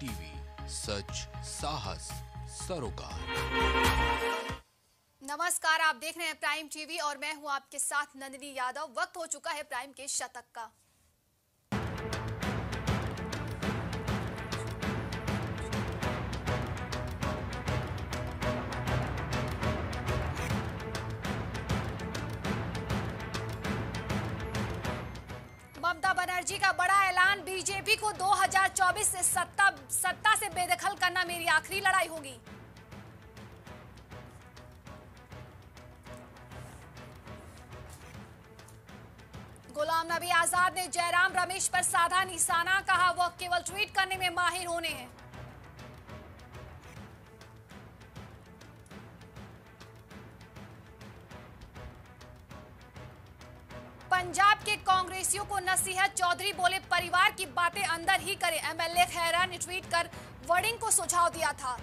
TV, सच साहस सरोकार। नमस्कार, आप देख रहे हैं प्राइम टीवी और मैं हूं आपके साथ नंदिनी यादव। वक्त हो चुका है प्राइम के शतक का। ममता बनर्जी का बड़ा ऐलान, बीजेपी को 2024 से सत्ता से बेदखल करना मेरी आखिरी लड़ाई होगी। गुलाम नबी आजाद ने जयराम रमेश पर साधा निशाना, कहा वह केवल ट्वीट करने में माहिर होने हैं। पंजाब के कांग्रेसियों को नसीहत, चौधरी बोले परिवार की बातें अंदर ही करें। एमएलए खैरा ने ट्वीट कर वर्डिंग को सुझाव दिया था।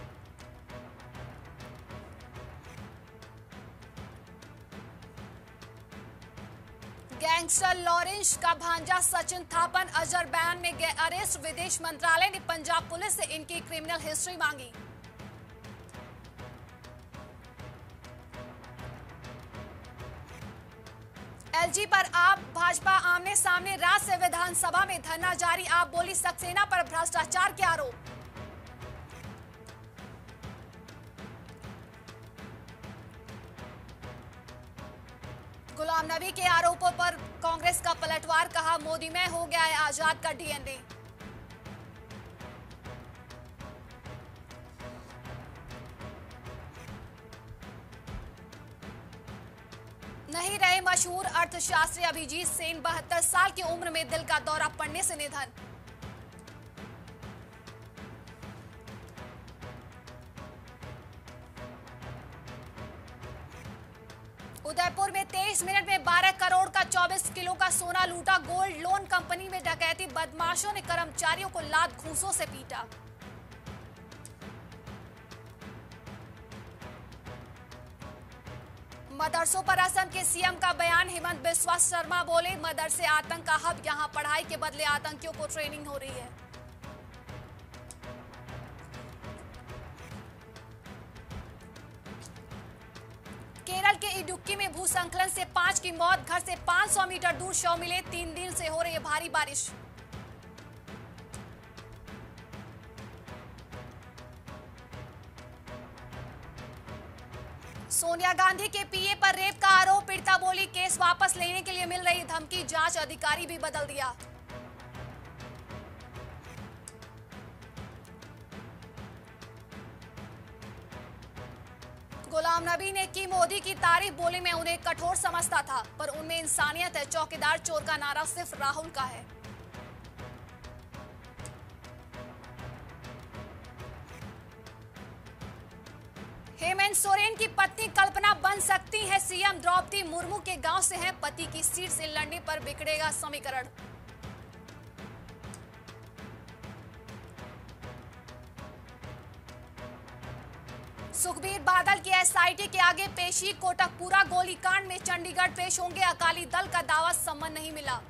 गैंगस्टर लॉरेंस का भांजा सचिन थापन अजरबैजान में अरेस्ट, विदेश मंत्रालय ने पंजाब पुलिस से इनकी क्रिमिनल हिस्ट्री मांगी। एलजी पर आप भाजपा आमने सामने, रात से विधानसभा में धरना जारी। आप बोली सक्सेना पर भ्रष्टाचार के आरोप। गुलाम नबी के आरोपों पर कांग्रेस का पलटवार, कहा मोदी में हो गया है आजाद का डीएनए। नहीं रहे मशहूर अर्थशास्त्री अभिजीत सेन, 72 साल की उम्र में दिल का दौरा पड़ने से निधन। उदयपुर में 23 मिनट में 12 करोड़ का 24 किलो का सोना लूटा। गोल्ड लोन कंपनी में डकैती, बदमाशों ने कर्मचारियों को लात घूंसों से पीटा। मदरसों पर असम के सीएम का बयान, हिमंत बिस्वा शर्मा बोले मदरसे आतंक का हब, यहां पढ़ाई के बदले आतंकियों को ट्रेनिंग हो रही है। केरल के इडुक्की में भूस्खलन से 5 की मौत, घर से 500 मीटर दूर शव मिले। 3 दिन से हो रही है भारी बारिश। सोनिया गांधी के पीए पर रेप का आरोप, पीड़िता बोली केस वापस लेने के लिए मिल रही धमकी, जांच अधिकारी भी बदल दिया। गुलाम नबी ने की मोदी की तारीफ, बोली मैं उन्हें कठोर समझता था पर उनमें इंसानियत है। चौकीदार चोर का नारा सिर्फ राहुल का है। हेमंत सोरेन की पत्नी कल्पना बन सकती है सीएम, द्रौपदी मुर्मू के गांव से हैं, पति की सीट से लड़ने पर बिगड़ेगा समीकरण। सुखबीर बादल की एसआईटी के आगे पेशी, कोटकपुरा गोलीकांड में चंडीगढ़ पेश होंगे, अकाली दल का दावा सम्मन नहीं मिला।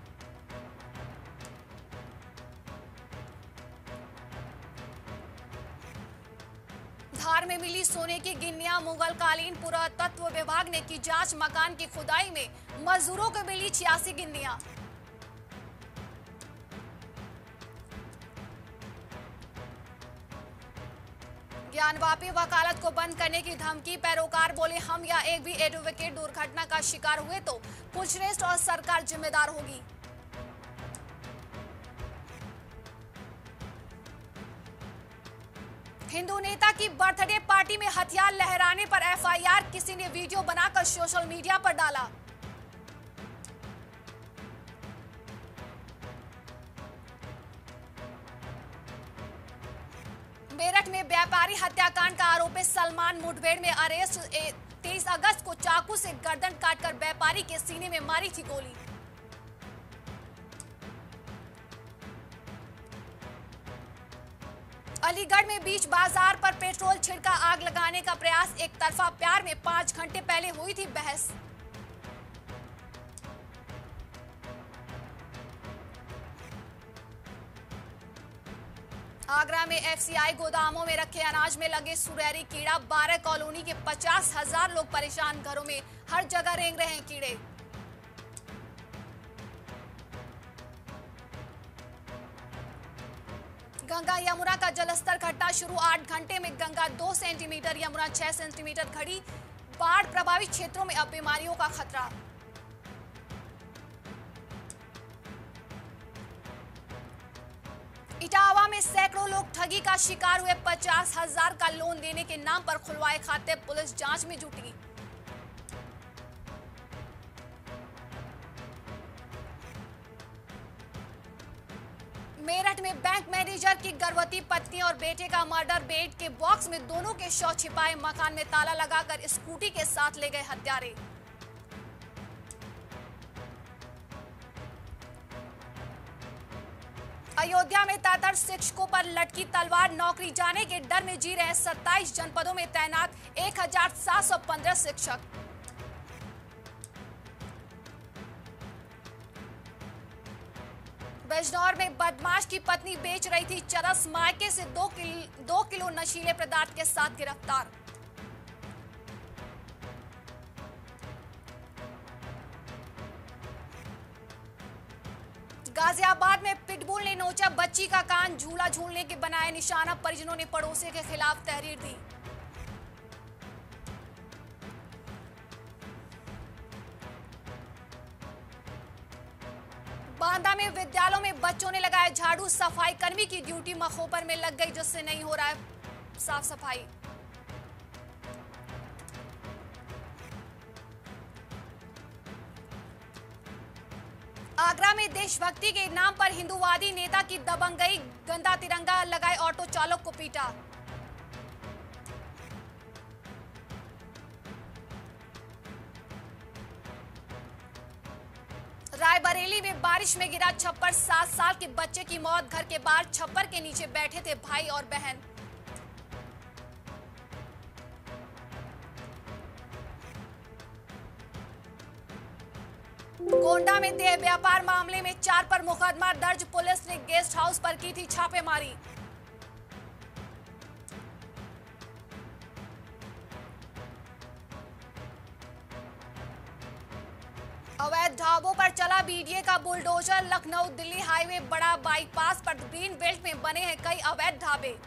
धार में मिली सोने की गिन्नियां, मुगल कालीन पुरातत्व विभाग ने की जांच, मकान की खुदाई में मजदूरों को मिली 86 गिन्नियां। ज्ञानवापी वकालत को बंद करने की धमकी, पैरोकार बोले हम या एक भी एडवोकेट दुर्घटना का शिकार हुए तो पूछरेछ और सरकार जिम्मेदार होगी। हिंदू नेता की बर्थडे पार्टी में हथियार लहराने पर एफआईआर, किसी ने वीडियो बनाकर सोशल मीडिया पर डाला। मेरठ में व्यापारी हत्याकांड का आरोपी सलमान मुठभेड़ में अरेस्ट, 23 अगस्त को चाकू से गर्दन काटकर व्यापारी के सीने में मारी थी गोली। अलीगढ़ में बीच बाजार पर पेट्रोल छिड़का, आग लगाने का प्रयास, एक तरफा प्यार में 5 घंटे पहले हुई थी बहस। आगरा आगरा में एफसीआई गोदामों में रखे अनाज में लगे सुरैरी कीड़ा, 12 कॉलोनी के 50,000 लोग परेशान, घरों में हर जगह रेंग रहे हैं कीड़े। गंगा यमुना का जलस्तर घटना शुरू, 8 घंटे में गंगा 2 सेंटीमीटर, यमुना 6 सेंटीमीटर घटी। बाढ़ प्रभावित क्षेत्रों में अब बीमारियों का खतरा। इटावा में सैकड़ों लोग ठगी का शिकार हुए, 50,000 का लोन देने के नाम पर खुलवाए खाते, पुलिस जांच में जुटी। मेरठ में बैंक मैनेजर की गर्भवती पत्नी और बेटे का मर्डर, बेड के बॉक्स में दोनों के शव छिपाए, मकान में ताला लगाकर स्कूटी के साथ ले गए हत्यारे। अयोध्या में 73 शिक्षकों पर लटकी तलवार, नौकरी जाने के डर में जी रहे 27 जनपदों में तैनात 1,715 शिक्षक। बिजनौर में बदमाश की पत्नी बेच रही थी चरस, मायके से 2 किलो नशीले पदार्थ के साथ गिरफ्तार। गाजियाबाद में पिटबुल ने नोचा बच्ची का कान, झूला झूलने के बनाए निशाना, परिजनों ने पड़ोसी के खिलाफ तहरीर दी। बांदा में विद्यालयों में बच्चों ने लगाया झाड़ू, सफाई कर्मी की ड्यूटी मखोपर में लग गई, जिससे नहीं हो रहा है साफ सफाई। आगरा में देशभक्ति के नाम पर हिंदूवादी नेता की दबंगई, गंदा तिरंगा लगाए ऑटो चालक को पीटा। रायबरेली में बारिश में गिरा छप्पर, 7 साल के बच्चे की मौत, घर के बाहर छप्पर के नीचे बैठे थे भाई और बहन। गोंडा में देह व्यापार मामले में 4 पर मुकदमा दर्ज, पुलिस ने गेस्ट हाउस पर की थी छापेमारी। अवैध ढाबों पर चला बीडीए का बुलडोजर, लखनऊ दिल्ली हाईवे बड़ा बाईपास पर ग्रीन बेल्ट में बने हैं कई अवैध ढाबे।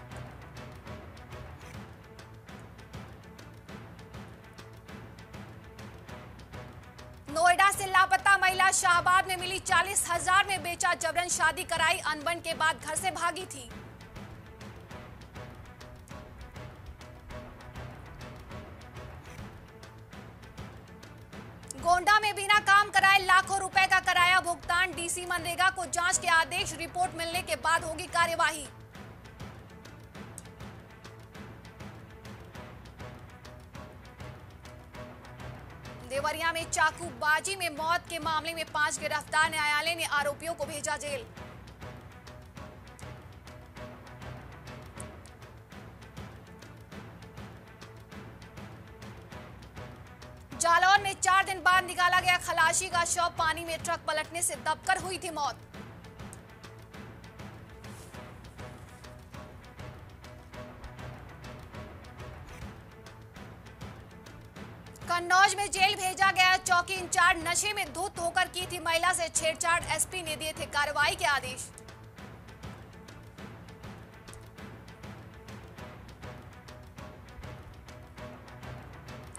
नोएडा से लापता महिला शाहबाद में मिली, 40,000 में बेचा, जबरन शादी कराई, अनबन के बाद घर से भागी थी। गोंडा में बिना काम कराए लाखों रुपए का कराया भुगतान, डीसी मनरेगा को जांच के आदेश, रिपोर्ट मिलने के बाद होगी कार्यवाही। देवरिया में चाकूबाजी में मौत के मामले में 5 गिरफ्तार, न्यायालय ने आरोपियों को भेजा जेल। जालौर में 4 दिन बाद निकाला गया खलाशी का शव, पानी में ट्रक पलटने से दबकर हुई थी मौत। कन्नौज में जेल भेजा गया चौकी इंचार्ज, नशे में धुत होकर की थी महिला से छेड़छाड़, एसपी ने दिए थे कार्रवाई के आदेश।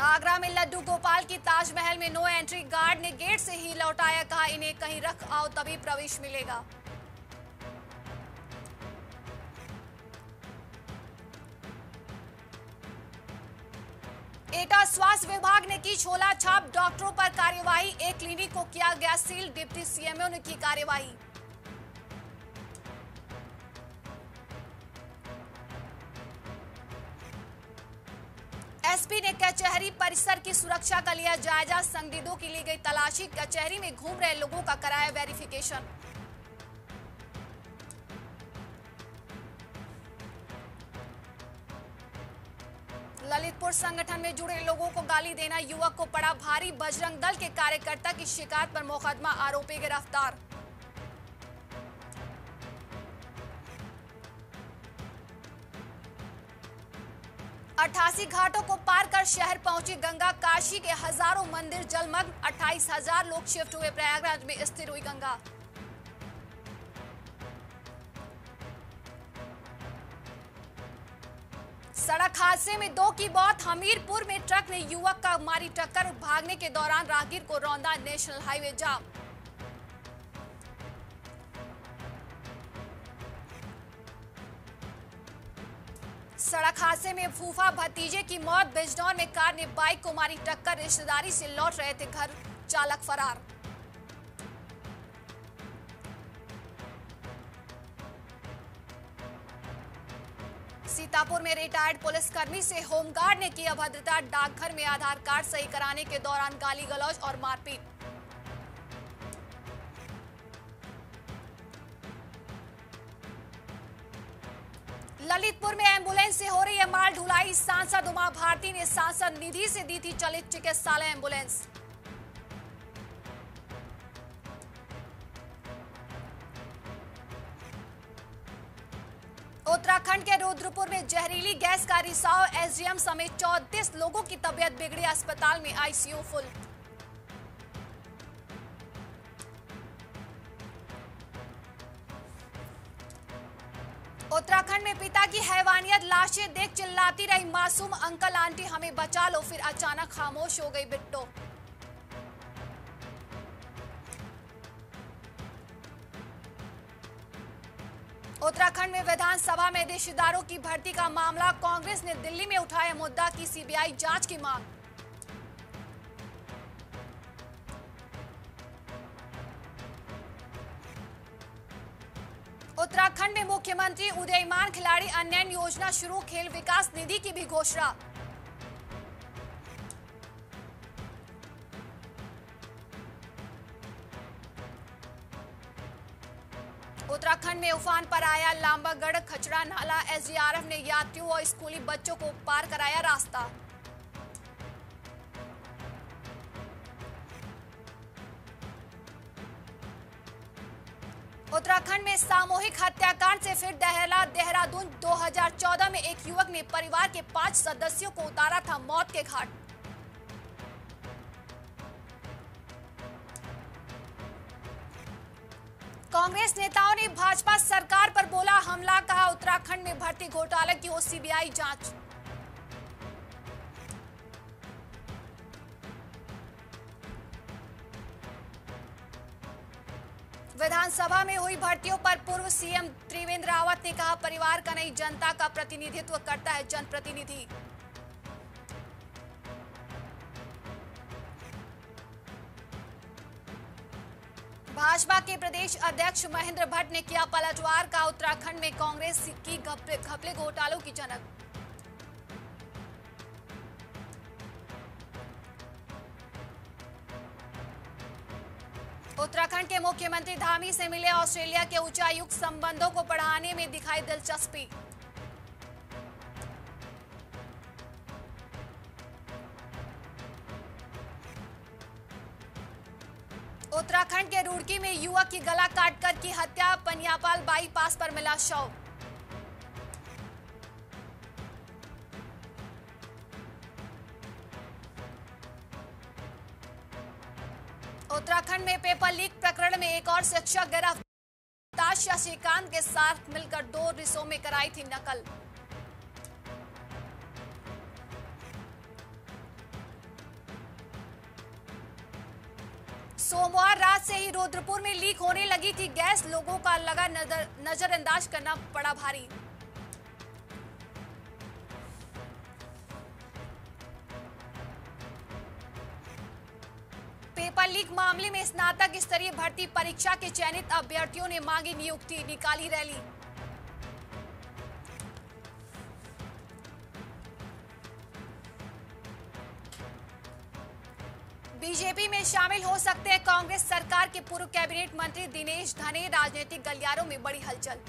आगरा में लड्डू गोपाल की ताजमहल में नो एंट्री, गार्ड ने गेट से ही लौटाया, कहा इन्हें कहीं रख आओ तभी प्रवेश मिलेगा। एटा स्वास्थ्य विभाग ने की छोला छाप, डॉक्टरों पर कार्यवाही, एक क्लिनिक को किया गया सील, डिप्टी सीएमओ ने की कार्यवाही। एसपी ने कचहरी परिसर की सुरक्षा का लिया जायजा, संदिग्धों की ली गई तलाशी, कचहरी में घूम रहे लोगों का कराया वेरिफिकेशन। ललितपुर संगठन में जुड़े लोगों को गाली देना, युवक को पड़ा भारी, बजरंग दल के कार्यकर्ता की शिकायत पर मुकदमा, आरोपी गिरफ्तार। 88 घाटों को पार कर शहर पहुंची गंगा। काशी के हजारों मंदिर जलमग्न। 28,000 लोग शिफ्ट हुए प्रयागराज में, स्थिर हुई गंगा। सड़क हादसे में 2 की मौत। हमीरपुर में ट्रक ने युवक का मारी टक्कर, भागने के दौरान राहगीर को रौंदा। नेशनल हाईवे जाम। सड़क हादसे में फूफा भतीजे की मौत। बिजनौर में कार ने बाइक को मारी टक्कर, रिश्तेदारी से लौट रहे थे घर, चालक फरार। सीतापुर में रिटायर्ड पुलिसकर्मी से होमगार्ड ने की अभद्रता। डाकघर में आधार कार्ड सही कराने के दौरान गाली गलौज और मारपीट। ललितपुर में एम्बुलेंस से हो रही है माल ढुलाई। सांसद उमा भारती ने सांसद निधि से दी थी चलित चिकित्सालय एम्बुलेंस। उत्तराखंड के रुद्रपुर में जहरीली गैस का रिसाव। एसडीएम समेत 34 लोगों की तबीयत बिगड़ी, अस्पताल में आईसीयू फुल। उत्तराखंड में पिता की हैवानियत, लाशें देख चिल्लाती रही मासूम। अंकल आंटी हमें बचा लो, फिर अचानक खामोश हो गई बिट्टो। उत्तराखंड में विधानसभा में रिश्तेदारों की भर्ती का मामला, कांग्रेस ने दिल्ली में उठाया मुद्दा की सीबीआई जांच की मांग। उत्तराखंड में मुख्यमंत्री उदयमान खिलाड़ी अन्यन योजना शुरू, खेल विकास निधि की भी घोषणा। उत्तराखंड में उफान पर आया लांबागढ़ खचड़ा नाला, एसडीआरएफ ने यात्रियों और स्कूली बच्चों को पार कराया रास्ता। उत्तराखंड में सामूहिक हत्याकांड से फिर दहला देहरादून। 2014 में एक युवक ने परिवार के 5 सदस्यों को उतारा था मौत के घाट। कांग्रेस नेताओं ने भाजपा सरकार पर बोला हमला, कहा उत्तराखंड में भर्ती घोटाले की हो सीबीआई जांच। विधानसभा में हुई भर्तियों पर पूर्व सीएम त्रिवेंद्र रावत ने कहा परिवार का नहीं, जनता का प्रतिनिधित्व करता है जनप्रतिनिधि। भाजपा के प्रदेश अध्यक्ष महेंद्र भट्ट ने किया पलटवार, का उत्तराखंड में कांग्रेस की घपले घोटालों की झलक। उत्तराखंड के मुख्यमंत्री धामी से मिले ऑस्ट्रेलिया के उच्चायुक्त, संबंधों को बढ़ाने में दिखाई दिलचस्पी। उत्तराखंड के रुड़की में युवक की गला काटकर की हत्या, पनियापाल बाईपास पर मिला शव। उत्तराखंड में पेपर लीक प्रकरण में एक और शिक्षक गिरफ्तार, शशिकांत के साथ मिलकर 2 रिसों में कराई थी नकल। सोमवार रात से ही रुद्रपुर में लीक होने लगी थी गैस, लोगों का लगा नजरअंदाज करना पड़ा भारी। पेपर लीक मामले में स्नातक स्तरीय भर्ती परीक्षा के चयनित अभ्यर्थियों ने मांगी नियुक्ति, निकाली रैली। बीजेपी में शामिल हो सकते हैं कांग्रेस सरकार के पूर्व कैबिनेट मंत्री दिनेश धने, राजनीतिक गलियारों में बड़ी हलचल।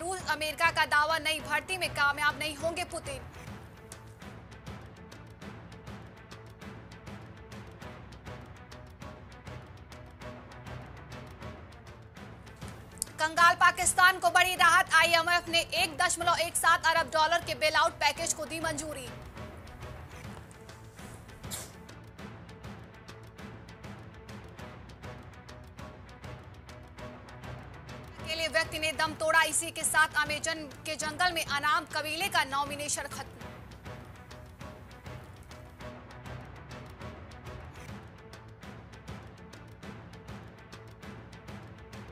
रूस अमेरिका का दावा, नई भर्ती में कामयाब नहीं होंगे पुतिन। कंगाल पाकिस्तान को बड़ी राहत, आईएमएफ ने 1.17 अरब डॉलर के बेलआउट पैकेज को दी मंजूरी। अकेले व्यक्ति ने दम तोड़ा, इसी के साथ अमेजन के जंगल में अनाम कबीले का नॉमिनेशन खत्म।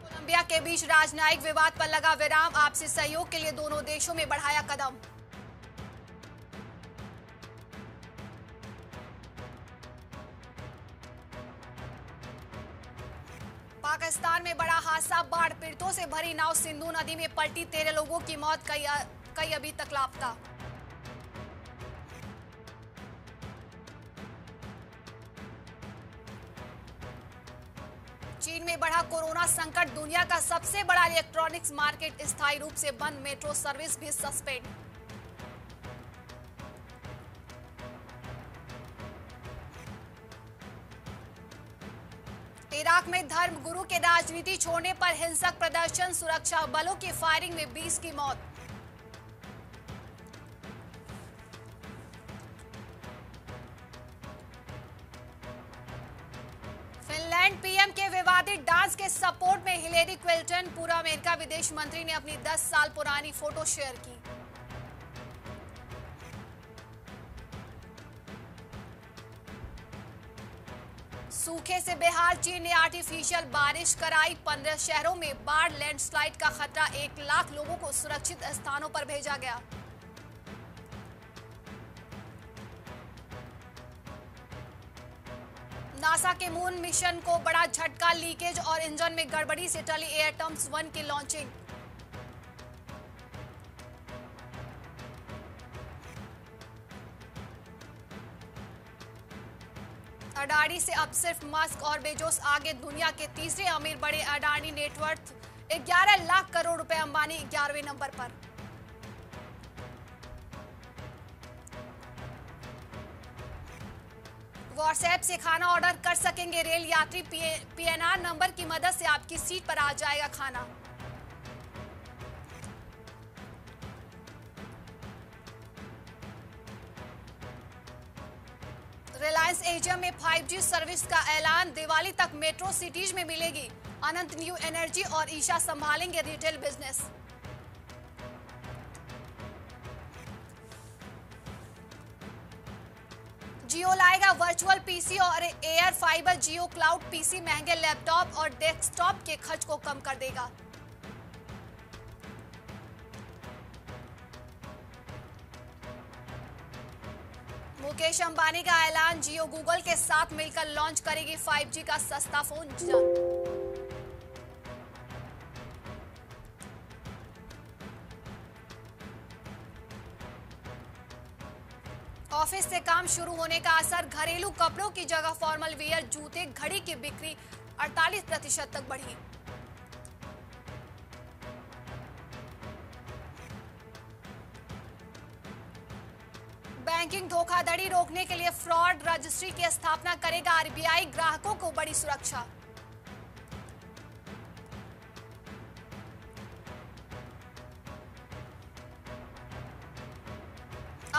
कोलंबिया के बीच राजनयिक विवाद पर लगा विराम, आपसी सहयोग के लिए दोनों देशों में बढ़ाया कदम। पाकिस्तान में बड़ा हादसा, बाढ़ पीड़ितों से भरी नाव सिंधु नदी में पलटी, 13 लोगों की मौत, कई अभी तक लापता। चीन में बढ़ा कोरोना संकट, दुनिया का सबसे बड़ा इलेक्ट्रॉनिक्स मार्केट स्थायी रूप से बंद, मेट्रो सर्विस भी सस्पेंड। इराक में धर्मगुरु के राजनीति छोड़ने पर हिंसक प्रदर्शन, सुरक्षा बलों की फायरिंग में 20 की मौत। फिनलैंड पीएम के विवादित डांस के सपोर्ट में हिलेरी क्विंटन, पूर्व अमेरिका विदेश मंत्री ने अपनी 10 साल पुरानी फोटो शेयर की। सूखे से बेहाल चीन ने आर्टिफिशियल बारिश कराई, 15 शहरों में बाढ़, लैंडस्लाइड का खतरा, 1 लाख लोगों को सुरक्षित स्थानों पर भेजा गया। नासा के मून मिशन को बड़ा झटका, लीकेज और इंजन में गड़बड़ी से टली एटम्स-1 की लॉन्चिंग। अडानी से अब सिर्फ मस्क और बेजोस आगे, दुनिया के तीसरे अमीर बड़े अडानी नेटवर्थ 11 लाख करोड़ रुपए, अंबानी 11वें नंबर पर। व्हाट्सएप से खाना ऑर्डर कर सकेंगे रेल यात्री, पीएनआर नंबर की मदद से आपकी सीट पर आ जाएगा खाना। रिलायंस एशिया में 5G सर्विस का ऐलान, दिवाली तक मेट्रो सिटीज में मिलेगी, अनंत न्यू एनर्जी और ईशा संभालेंगे रिटेल बिजनेस। जियो लाएगा वर्चुअल पीसी और air fibre, Jio cloud PC महंगे लैपटॉप और डेस्कटॉप के खर्च को कम कर देगा। मुकेश अंबानी का ऐलान, जियो गूगल के साथ मिलकर लॉन्च करेगी 5G का सस्ता फोन। ऑफिस से काम शुरू होने का असर, घरेलू कपड़ों की जगह फॉर्मल वेयर, जूते, घड़ी की बिक्री 48% तक बढ़ी। बैंकिंग धोखाधड़ी रोकने के लिए फ्रॉड रजिस्ट्री की स्थापना करेगा आरबीआई, ग्राहकों को बड़ी सुरक्षा।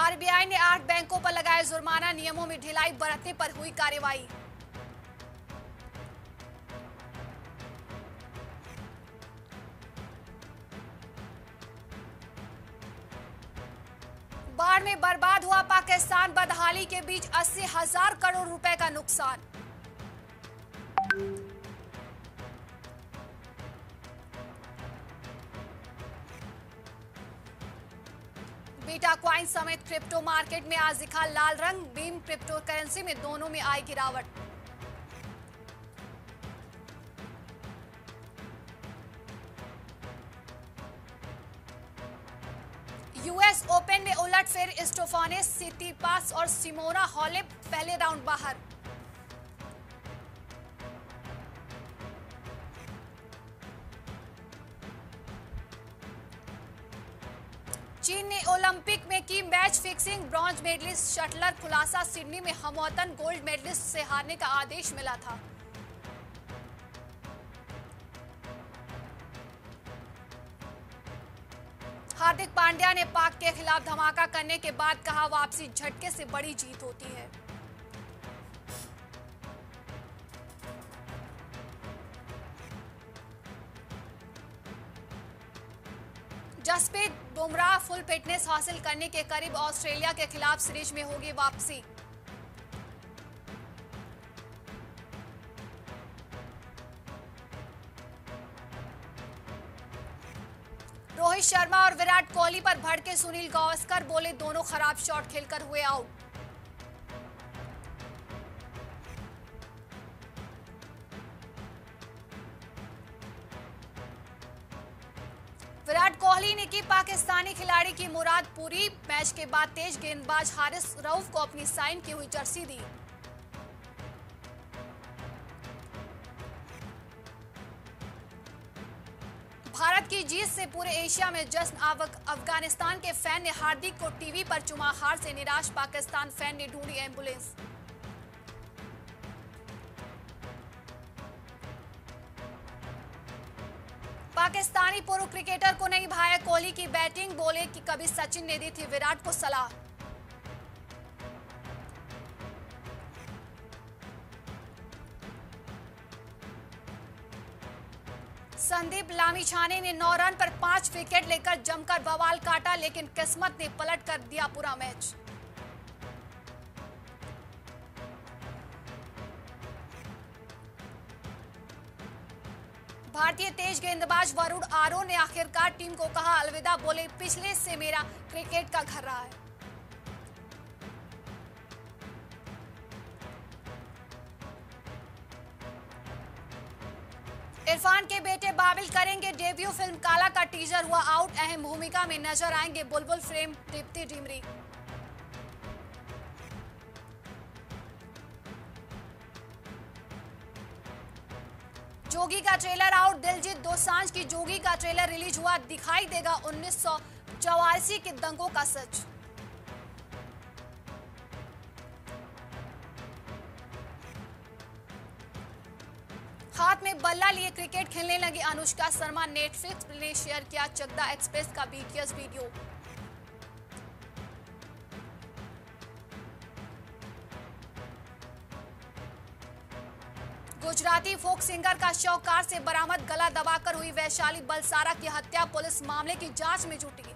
आरबीआई ने 8 बैंकों पर लगाया जुर्माना, नियमों में ढिलाई बरतने पर हुई कार्रवाई। बाढ़ में बर्बाद हुआ पाकिस्तान, बदहाली के बीच 80,000 करोड़ रुपए का नुकसान। बीटा क्वाइन समेत क्रिप्टो मार्केट में आज दिखा लाल रंग, बीम क्रिप्टो करेंसी में दोनों में आई गिरावट। यूएस ओपन में उलटफेर, स्टोफानिस, सिटीपास और सिमोना हॉलेप पहले राउंड बाहर। चीन ने ओलंपिक में की match fixing, bronze medallist shuttler खुलासा, सिडनी में हमवतन गोल्ड मेडलिस्ट से हारने का आदेश मिला था। हार्दिक पांड्या ने पाक के खिलाफ धमाका करने के बाद कहा, वापसी झटके से बड़ी जीत होती है। जसप्रीत बुमराह फुल फिटनेस हासिल करने के करीब, ऑस्ट्रेलिया के खिलाफ सीरीज में होगी वापसी। रोहित शर्मा और विराट कोहली पर भड़के सुनील गावस्कर, बोले दोनों खराब शॉट खेलकर हुए आउट। विराट कोहली ने की पाकिस्तानी खिलाड़ी की मुराद पूरी, मैच के बाद तेज गेंदबाज हारिस रऊफ को अपनी साइन की हुई जर्सी दी। भारत की जीत से पूरे एशिया में जश्न, अफगानिस्तान के फैन ने हार्दिक को टीवी पर चुमा, हार से निराश पाकिस्तान फैन ने ढूंढी एम्बुलेंस। पाकिस्तानी पूर्व क्रिकेटर को नहीं भाया कोहली की बैटिंग, बोले कि कभी सचिन ने दी थी विराट को सलाह। संदीप लामिछाने ने 9 रन पर 5 विकेट लेकर जमकर बवाल काटा, लेकिन किस्मत ने पलट कर दिया पूरा मैच। भारतीय तेज गेंदबाज वरुण आरो ने आखिरकार टीम को कहा अलविदा, बोले पिछले से मेरा क्रिकेट का घर रहा है। इरफान के बेटे बाबिल करेंगे डेब्यू, फिल्म काला का टीजर हुआ आउट, अहम भूमिका में नजर आएंगे बुलबुल फ्रेम दीप्ति डिमरी। जोगी का ट्रेलर आउट, दिलजीत दोसांझ की जोगी का ट्रेलर रिलीज हुआ, दिखाई देगा 1984 के दंगों का सच। हाथ में बल्ला लिए क्रिकेट खेलने लगी अनुष्का शर्मा, नेटफ्लिक्स ने शेयर किया चकदा एक्सप्रेस का BTS video. Gujarati folk singer का शव कार से बरामद, गला दबाकर हुई वैशाली बलसारा की हत्या, पुलिस मामले की जांच में जुटी।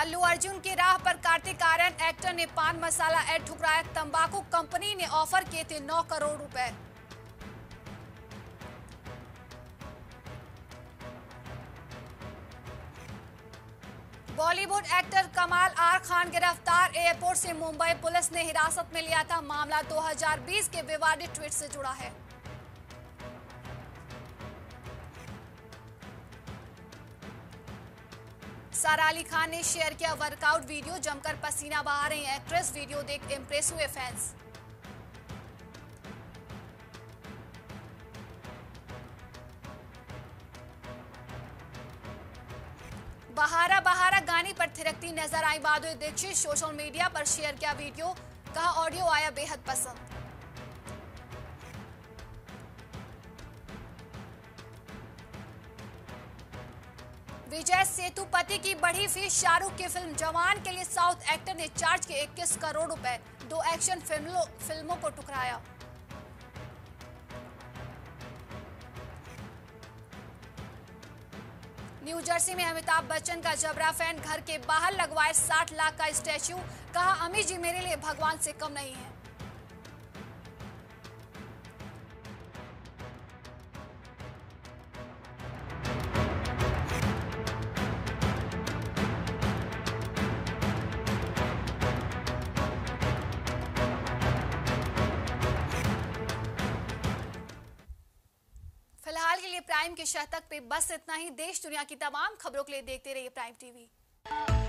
अल्लू अर्जुन की राह पर कार्तिक आर्यन एक्टर ने पान मसाला ऐड ठुकराया, तंबाकू कंपनी ने ऑफर किए थे 9 करोड़ रुपए। Bollywood actor Kamaal R Khan गिरफ्तार, एयरपोर्ट से मुंबई पुलिस ने हिरासत में लिया था, मामला 2020 के विवादित ट्वीट से जुड़ा है। सारा अली खान ने शेयर किया वर्कआउट वीडियो, जमकर पसीना बहा रही हैं एक्ट्रेस, वीडियो देख इंप्रेस हुए फैंस। बहारा बहारा गाने पर थिरकती नजर आई माधुरी दीक्षित, सोशल मीडिया पर शेयर किया वीडियो, कहा ऑडियो आया बेहद पसंद। विजय सेतुपति की बढ़ी फीस, शाहरुख की फिल्म जवान के लिए साउथ एक्टर ने चार्ज किए 21 करोड़ रुपए, 2 एक्शन फिल्मों को टुकराया। न्यूजर्सी में अमिताभ बच्चन का जबरा, फैन घर के बाहर लगवाए 60 लाख का स्टैच्यू, कहा अमी जी मेरे लिए भगवान से कम नहीं है। प्राइम के शह तक पे बस इतना ही। देश दुनिया की तमाम खबरों के लिए देखते रहिए प्राइम टीवी।